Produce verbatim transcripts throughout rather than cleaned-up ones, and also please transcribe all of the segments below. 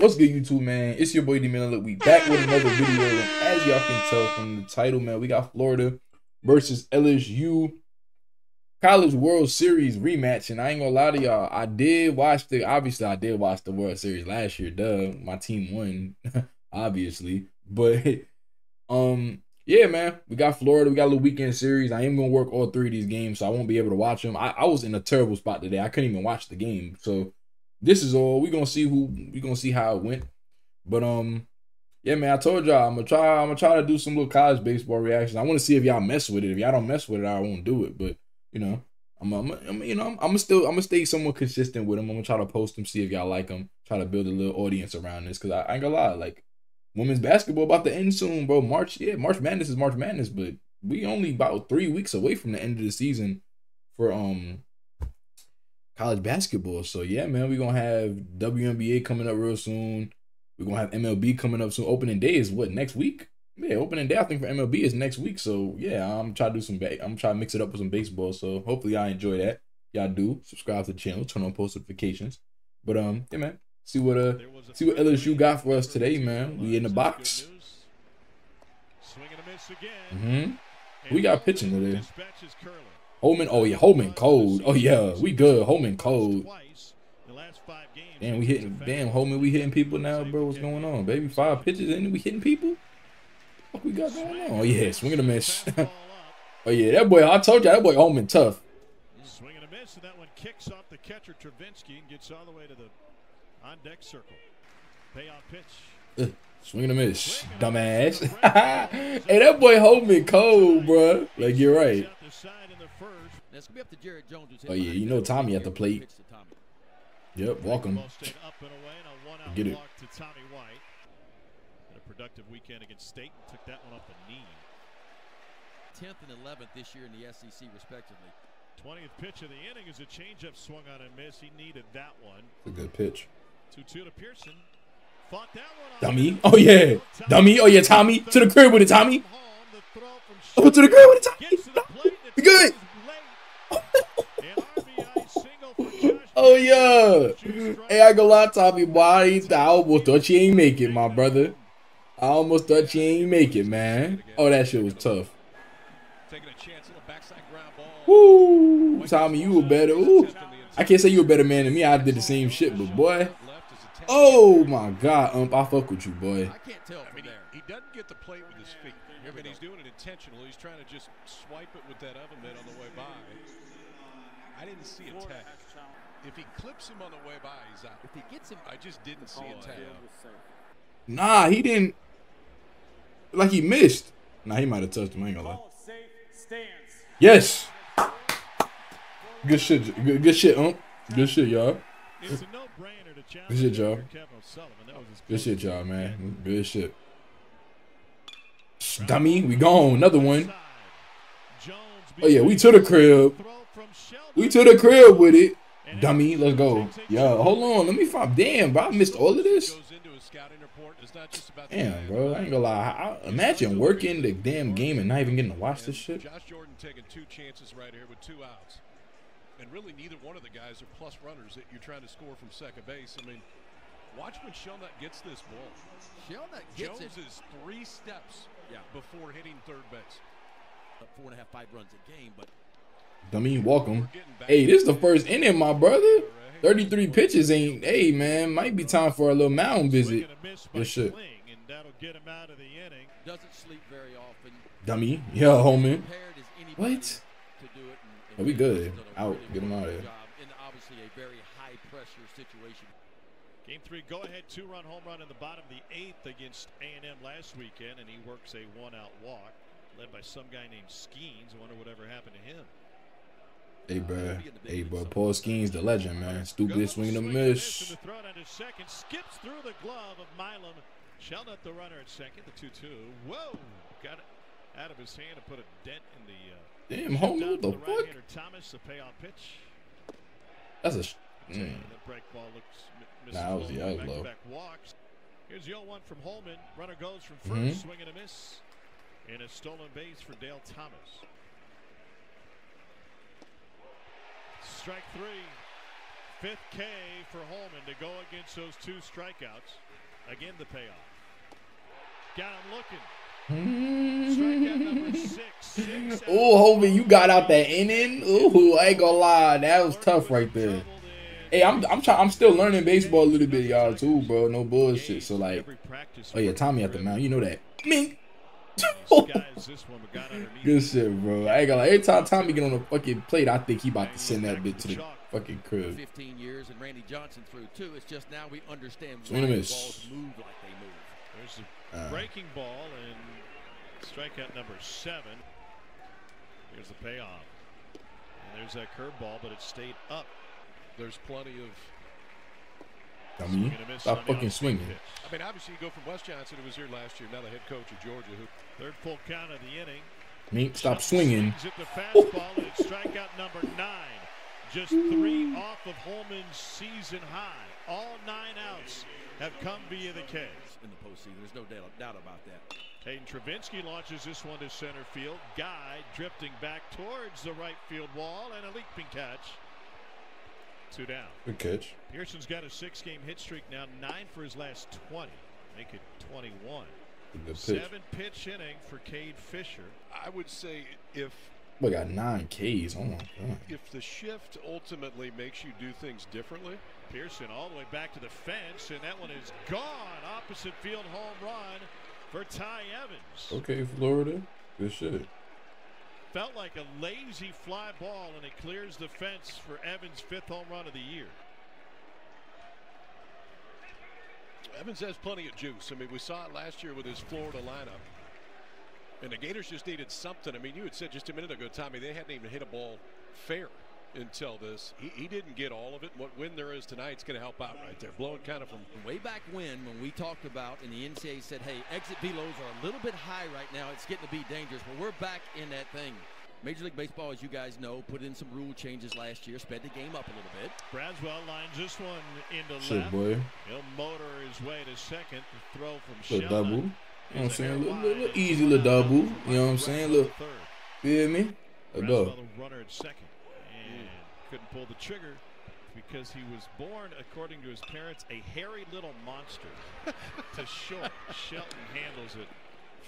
What's good, YouTube, man? It's your boy, D Milam. Look, we back with another video. And as y'all can tell from the title, man, we got Florida versus L S U College World Series rematch. And I ain't gonna lie to y'all, I did watch the, obviously, I did watch the World Series last year. Duh, my team won, obviously. But, um, yeah, man, we got Florida. We got a little weekend series. I am gonna work all three of these games, so I won't be able to watch them. I, I was in a terrible spot today. I couldn't even watch the game, so this is all. We're gonna see who we're gonna see how it went. But um yeah, man, I told y'all I'm gonna try I'm gonna try to do some little college baseball reactions. I wanna see if y'all mess with it. If y'all don't mess with it, I won't do it. But you know, I'm, I'm, I'm you know, I'm, I'm still I'm gonna stay somewhat consistent with them. I'm gonna try to post them, see if y'all like them, try to build a little audience around this. Cause I, I ain't gonna lie, like women's basketball about to end soon, bro. March, yeah, March Madness is March Madness, but we only about three weeks away from the end of the season for um college basketball. So yeah, man, we're gonna have W N B A coming up real soon. We're gonna have M L B coming up soon. Opening day is what, next week? Yeah, opening day I think for M L B is next week. So yeah, I'm trying to do some ba I'm trying to mix it up with some baseball. So hopefully y'all enjoy that. Y'all do subscribe to the channel, turn on post notifications. But um yeah, man, see what uh see what L S U got for us today, man. We in the box. Mm-hmm. We got pitching today. Holman, oh yeah, Holman cold. Oh yeah, we good. Holman cold. Damn, we hitting. Damn, Holman, we hitting people now, bro. What's going on, baby? Five pitches and we hitting people. What we got going on? Oh yeah, swing and a miss. Oh yeah, that boy. I told you that boy Holman tough. Swing and a miss, and that one kicks off the catcher Trevinski and gets all the way to the on deck circle. Payoff pitch. Swing and a miss, dumbass. Hey, that boy Holman cold, bro. Like you're right. Oh yeah, you know Tommy at the plate. Yep, walk him. Get it. Tommy White. Had a productive weekend against State and took that one off the knee. Tenth and eleventh this year in the S E C respectively. Twentieth pitch of the inning is a changeup swung on and miss. He needed that one. A good pitch. two two to Pearson. Fought that one. Dummy. Oh yeah. Dummy. Oh yeah. Tommy to the crib with it. Tommy. Oh, to the crib with it. Tommy. We good. Oh yeah, hey, I go lie, Tommy. Why I almost thought you ain't make it, my brother. I almost thought you ain't make it, man. Oh, that shit was tough. Woo, Tommy, you were better. Ooh, I can't say you were a better man than me. I did the same shit, but boy, oh my God, ump, I fuck with you, boy. I can't tell from there. He doesn't get the plate with his feet. I mean, he's doing it intentionally. He's trying to just swipe it with that oven mitt on the way by. I didn't see a tag. If he clips him on the way by, he's out. If he gets him, I just didn't see a tag. Nah, he didn't. Like he missed. Nah, he might have touched him. I ain't gonna lie. Yes. Good shit. Good, good shit, ump. Good shit, y'all. It's a no-brainer to challenge. Good shit, y'all. Good shit, y'all, man. Good shit. Dummy, we gone. Another one. Oh yeah, we to the crib. We to the crib with it. Dummy, let's go. Yo, hold on. Let me find. Damn, bro, I missed all of this. Damn, bro, I ain't gonna lie. I, imagine working the damn game and not even getting to watch this shit. Josh Jordan taking two chances right here with two outs, and really neither one of the guys are plus runners that you're trying to score from second base. I mean, watch when Shellnut gets this ball. Shellnut gets Jones it. Is three steps yeah. before hitting third base. Up four and a half, five runs a game, but. Dummy, walk him. Hey, this is the first inning, my brother. thirty-three pitches ain't. Hey, man, might be time for a little mound visit. Good shit. Dummy, yeah, homie. What? Are we good? Out, get him out of here. Obviously, a very high pressure situation. Game three, go ahead, two run home run in the bottom of the eighth against A and M last weekend, and he works a one out walk led by some guy named Skeens. I wonder whatever happened to him. Hey, bro. Hey, bro. Paul Skeens, the legend, man. Stupid swing and a miss. Skips through the glove of Milam. Shellnut the runner at second, the two two. Whoa! Got it out of his hand and put a dent in the. Uh, Damn, homie, what the fuck? Thomas, the payoff pitch. That's a. Mm. Nah, I was the other low. Here's the oh one from Holman. Runner goes from first, mm-hmm. swing and a miss. And a stolen base for Dale Thomas. Strike three. Fifth K for Holman to go against those two strikeouts. Again, the payoff. Got him looking. Strikeout number six. six Ooh, Holman, you got out that inning. Ooh, I ain't gonna lie, that was tough right there. Hey, I'm I'm trying. I'm still learning baseball a little bit, y'all too, bro. No bullshit. So like, oh yeah, Tommy at the mound. You know that. Mink. Good shit, bro. I ain't gonna lie. Every time Tommy get on the fucking plate, I think he about to send that bitch to the fucking crib. Fifteen years and Randy Johnson threw two. It's just now we understand why balls move like they move. There's the breaking ball and strikeout number seven. Here's the payoff. And there's that curveball, but it stayed up. There's plenty of. I mean, stop fucking swinging. I mean, obviously, you go from West Johnson, who was here last year, now the head coach of Georgia, who third full count of the inning. Mink, stop swinging. At the fastball, and it's strikeout number nine. Just three off of Holman's season high. All nine outs have come via the K. In the postseason, there's no doubt about that. Caden Trevinski launches this one to center field. Guy drifting back towards the right field wall, and a leaping catch. Two down. Good catch. Pearson's got a six-game hit streak now, nine for his last twenty. Make it twenty-one. Pitch. Seven-pitch inning for Cade Fisher. I would say if we got nine Ks. Oh my God. If the shift ultimately makes you do things differently, Pearson all the way back to the fence, and that one is gone. Opposite field home run for Ty Evans. Okay, Florida. Good shit. Felt like a lazy fly ball, and it clears the fence for Evans' fifth home run of the year. Evans has plenty of juice. I mean, we saw it last year with his Florida lineup. And the Gators just needed something. I mean, you had said just a minute ago, Tommy, they hadn't even hit a ball fair until this. He, he didn't get all of it. What win there is tonight is going to help out right there. Blowing kind of from way back when, when we talked about, and the N C double A said, hey, exit velos are a little bit high right now. It's getting to be dangerous. But we're back in that thing. Major League Baseball, as you guys know, put in some rule changes last year, sped the game up a little bit. Braswell lines this one into Shit, left. Boy. He'll motor his way to second. The throw from Shellnut. Double. You know what I'm saying? Little, little, little easy little double. You know what I'm saying? Look. Feel me? A double. Runner at second. Couldn't pull the trigger because he was born, according to his parents, a hairy little monster. To short, Shelton handles it.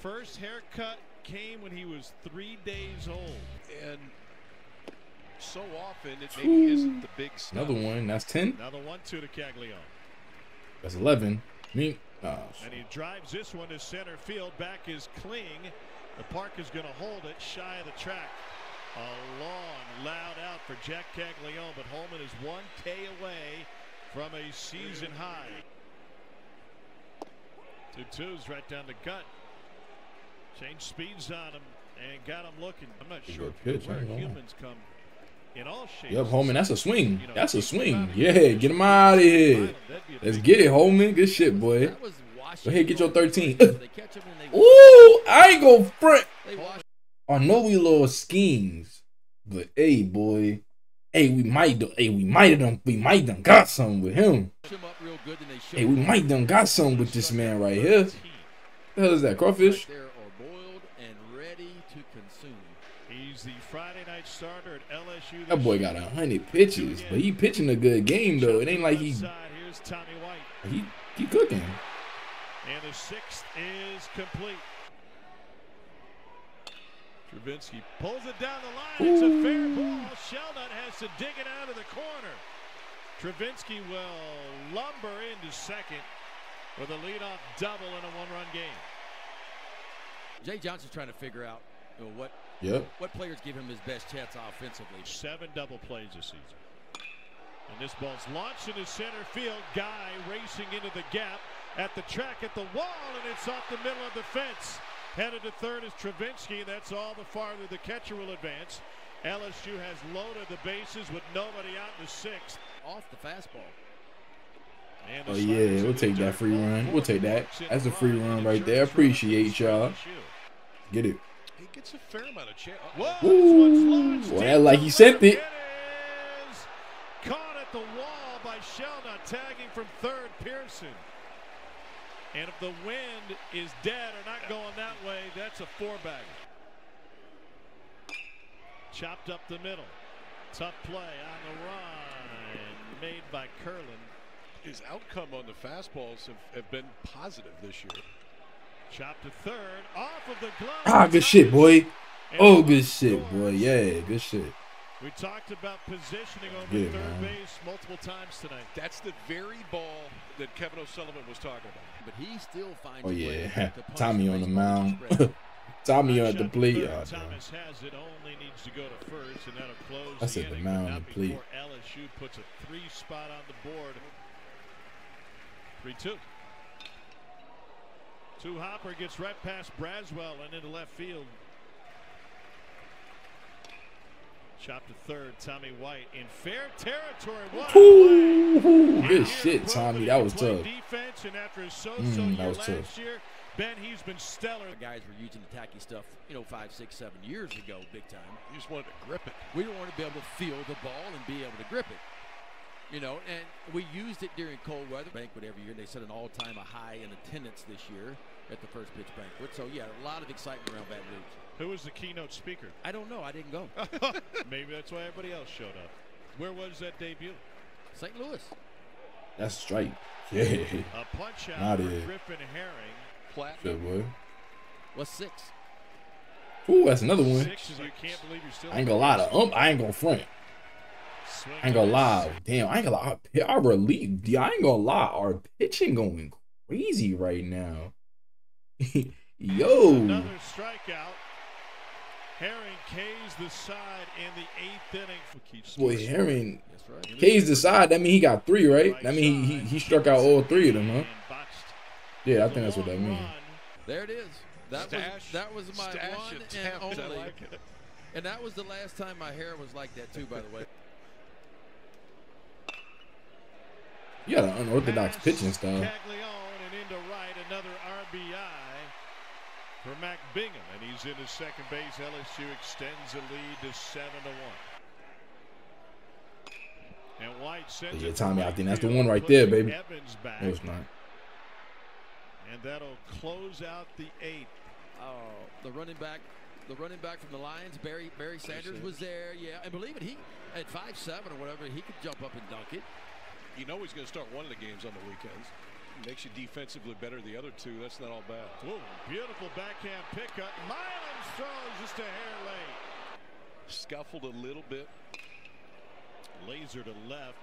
First haircut came when he was three days old, and so often it maybe isn't the big stuff. Another one. That's ten. Another one. Two to Caglione. That's eleven. Me. Oh, and he drives this one to center field. Back is Kling. The park is going to hold it shy of the track. A long, loud out for Jack Caglione, but Holman is one K away from a season high. Two twos right down the gut. Changed speeds on him and got him looking. I'm not sure pitch, where humans come in all shapes. Yep, Holman, that's a swing. That's a swing. Yeah, get him out of here. Let's get it, Holman. Good shit, boy. Go ahead, get your thirteen. Ooh, I ain't gonna front. I know we lost Skeens, but hey, boy, hey, we might, do, hey, we might have done, we might done got something with him. Hey, we might done got something with this man right here. What the hell is that, crawfish? He's the Friday night starter at L S U. That boy got a hundred pitches, but he pitching a good game though. It ain't like he, he, he cooking. And the sixth is complete. Trevinski pulls it down the line. Ooh. It's a fair ball. Shellnut has to dig it out of the corner. Trevinski will lumber into second with a leadoff double in a one-run game. Jay Johnson's trying to figure out you know, what yep. what players give him his best chance offensively. Seven double plays this season. And this ball's launched into center field. Guy racing into the gap at the track at the wall, and it's off the middle of the fence. Headed to third is Trevinski. That's all the farther the catcher will advance. L S U has loaded the bases with nobody out in the sixth. Off the fastball. And the oh, yeah, we'll take that free run. We'll take that. That's a free run right there. Appreciate y'all. Get it. He gets a fair amount of chance. Whoa. Well, like he sent it. Caught at the wall by Shellnut, tagging from third, Pearson. And if the wind is dead or not going that way, that's a four-bagger. Chopped up the middle. Tough play on the run made by Curlin. his outcome on the fastballs have, have been positive this year. Chopped to third off of the glove. Ah, good shit, boy. Oh, good shit, boy. Yeah, good shit. We talked about positioning over yeah, third man. base multiple times tonight. That's the very ball that Kevin O'Sullivan was talking about. But he still finds oh, yeah. Tommy on the mound. Tommy at the plate. Oh, Thomas has it, only needs to go to first, and that'll close. I said the, the mound and the plate. L S U puts a three spot on the board. three two. Two hopper gets right past Braswell and into left field. Chopped to third, Tommy White in fair territory. Ooh, good shit, Tommy. That was tough. Defense, and after so -so mm, that was tough. Year, Ben, he's been stellar. The guys were using the tacky stuff, you know, five, six, seven years ago, big time. You just wanted to grip it. We wanted to be able to feel the ball and be able to grip it, you know. And we used it during cold weather banquet every year. They set an all-time high in attendance this year at the first pitch banquet. So yeah, a lot of excitement around Baton Rouge. Who was the keynote speaker? I don't know. I didn't go. Maybe that's why everybody else showed up. Where was that debut? Saint Louis. That's straight. Yeah. A punch out for Griffin Herring. Platinum. Good boy. What's six? Ooh, that's another one. Six is, you can't believe you're still I ain't gonna lie to ump. I ain't gonna front. I ain't gonna lie. Damn, I ain't gonna lie. I, I relief. I ain't gonna lie. Our pitching going crazy right now. Yo. Another strikeout. Herring K's the side in the eighth inning. Boy, Herring right. K's the side. That mean he got three, right? That mean he, he he struck out all three of them, huh? Yeah, I think that's what that means. There it is. That stash, was that was my one and only. Like and that was the last time my hair was like that too, by the way. You got an unorthodox pitching style. Caglione and into right, another R B I. For Mac Bingham, and he's in his second base. L S U extends the lead to seven to one. And White sends yeah, Tommy, I think that's the one right there, baby. Evans back. No, it's not. And that'll close out the eighth. Oh, the running back, the running back from the Lions, Barry Barry Sanders was there. Yeah, and believe it, he at five seven or whatever, he could jump up and dunk it. You know he's going to start one of the games on the weekends. Makes you defensively better the other two. That's not all bad. Ooh, beautiful backhand pickup. Milam throws just a hair late. Scuffled a little bit. Laser to left.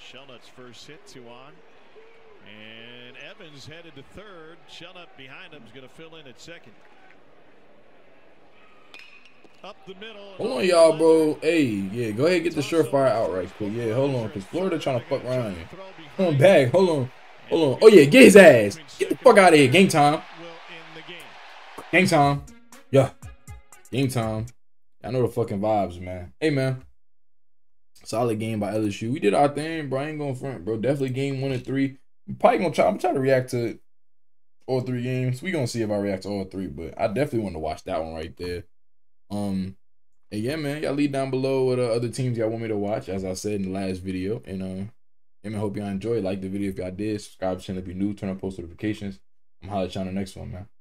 Shellnut's first hit, two on. And Evans headed to third. Shellnut behind him is going to fill in at second. Up the middle. Hold on, y'all, bro. Hey, yeah, go ahead and get the surefire out right quick. Yeah, hold on, because Florida trying to fuck around here. Come on, bag. Hold on. Hold on. Oh, yeah. Get his ass. Get the fuck out of here. Game time. Game time. Yeah. Game time. I know the fucking vibes, man. Hey, man. Solid game by L S U. We did our thing, bro. I ain't going front, bro. Definitely game one and three. I'm probably going to try. I'm trying to react to all three games. We're going to see if I react to all three, but I definitely want to watch that one right there. Um, and yeah, man. Y'all leave down below what uh, other teams y'all want me to watch, as I said in the last video. And, um, uh, I hope y'all enjoyed. Like the video if y'all did. Subscribe to the channel if you're new. Turn on post notifications. I'm holla at y'all on the next one, man.